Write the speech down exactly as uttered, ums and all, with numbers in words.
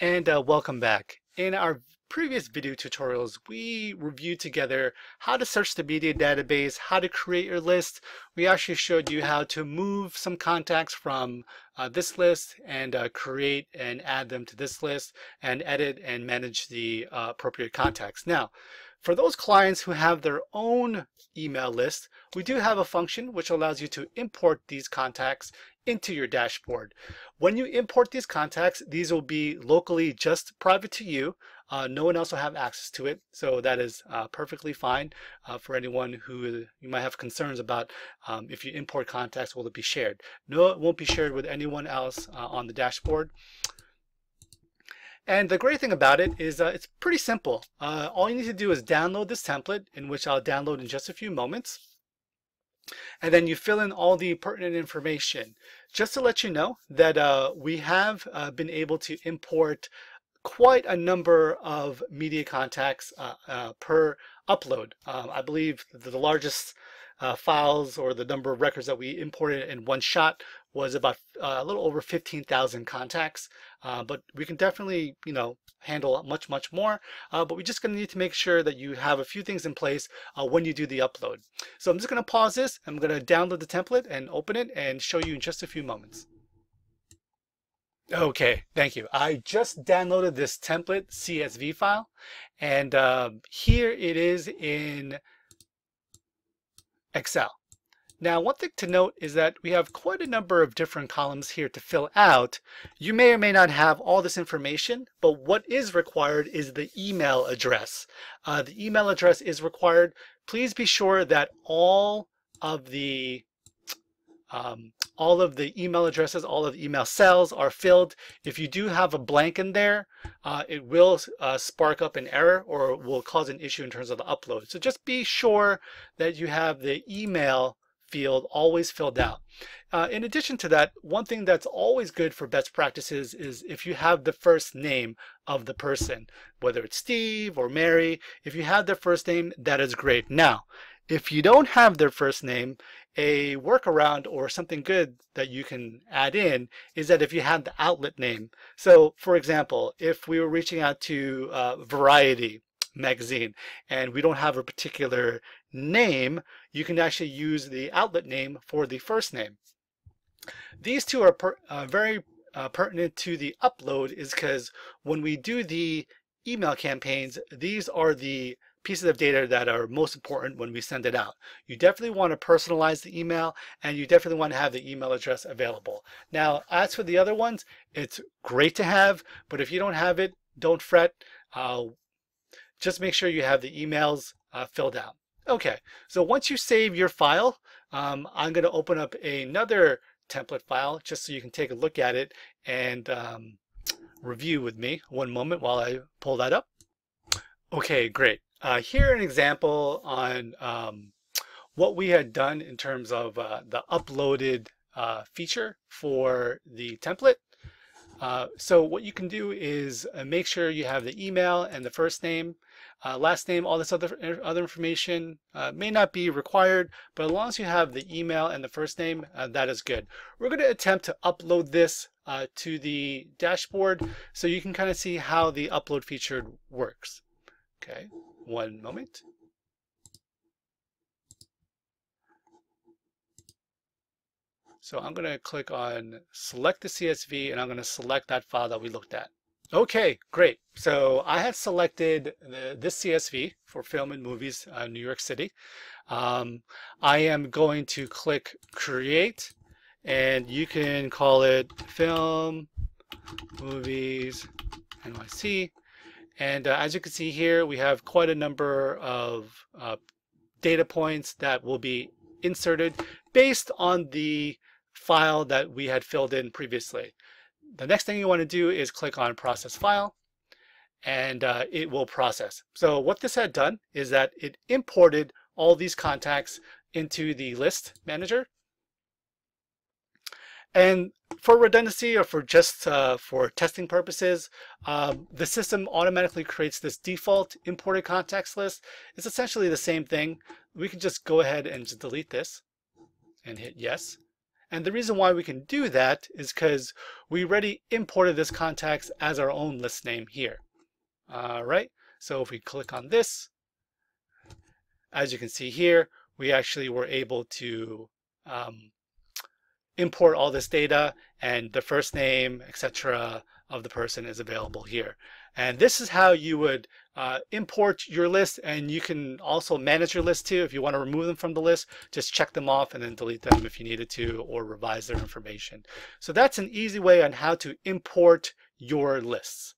And uh, welcome back. In our previous video tutorials, we reviewed together how to search the media database, how to create your list. We actually showed you how to move some contacts from uh, this list and uh, create and add them to this list and edit and manage the uh, appropriate contacts. Now, for those clients who have their own email list, we do have a function which allows you to import these contacts into your dashboard. When you import these contacts, these will be locally just private to you. Uh, no one else will have access to it, so that is uh, perfectly fine uh, for anyone who you might have concerns about. Um, if you import contacts, will it be shared? No, it won't be shared with anyone else uh, on the dashboard. And the great thing about it is uh, it's pretty simple. Uh, all you need to do is download this template, in which I'll download in just a few moments. And then you fill in all the pertinent information. Just to let you know that uh, we have uh, been able to import quite a number of media contacts uh, uh, per upload. Um, I believe the largest uh, files, or the number of records that we imported in one shot, was about uh, a little over fifteen thousand contacts. Uh, but we can definitely, you know, handle much, much more. Uh, but we're just going to need to make sure that you have a few things in place uh, when you do the upload. So I'm just going to pause this. I'm going to download the template and open it and show you in just a few moments. Okay, thank you. I just downloaded this template C S V file, and uh, here it is in Excel. Now, one thing to note is that we have quite a number of different columns here to fill out. You may or may not have all this information, but what is required is the email address. Uh, the email address is required. Please be sure that all of the um, all of the email addresses, all of the email cells are filled. If you do have a blank in there, uh, it will uh, spark up an error or will cause an issue in terms of the upload. So just be sure that you have the email field always filled out. Uh, in addition to that, one thing that's always good for best practices is if you have the first name of the person, whether it's Steve or Mary. If you have their first name, that is great. Now, if you don't have their first name, a workaround or something good that you can add in is that if you have the outlet name. So, for example, if we were reaching out to uh, Variety magazine and we don't have a particular name, you can actually use the outlet name for the first name. These two are per, uh, very uh, pertinent to the upload, is because when we do the email campaigns, these are the pieces of data that are most important when we send it out. You definitely want to personalize the email, and you definitely want to have the email address available. Now, as for the other ones, it's great to have, but if you don't have it, don't fret. Uh, just make sure you have the emails uh, filled out. Okay, so once you save your file, um, I'm going to open up another template file just so you can take a look at it and um, review with me. One moment while I pull that up. Okay, great. Uh, here an example on um, what we had done in terms of uh, the uploaded uh, feature for the template. Uh, so what you can do is uh, make sure you have the email and the first name, uh, last name, all this other other information uh, may not be required, but as long as you have the email and the first name, uh, that is good. We're going to attempt to upload this uh, to the dashboard so you can kind of see how the upload feature works. Okay, one moment. So I'm going to click on select the C S V, and I'm going to select that file that we looked at. Okay, great. So I have selected the, this C S V for Film and Movies uh, New York City. Um, I am going to click create, and you can call it Film Movies N Y C. And uh, as you can see here, we have quite a number of uh, data points that will be inserted based on the file that we had filled in previously. The next thing you want to do is click on process file, and uh, it will process. So what this had done is that it imported all these contacts into the list manager. And for redundancy, or for just uh, for testing purposes, um, the system automatically creates this default imported contacts list. It's essentially the same thing. We can just go ahead and just delete this and hit yes. And the reason why we can do that is because we already imported this contacts as our own list name here. All right, so if we click on this, as you can see here, we actually were able to um, import all this data, and the first name, et cetera of the person is available here. And this is how you would uh, import your list, and you can also manage your list too. If you want to remove them from the list, just check them off and then delete them if you needed to, or revise their information. So that's an easy way on how to import your lists.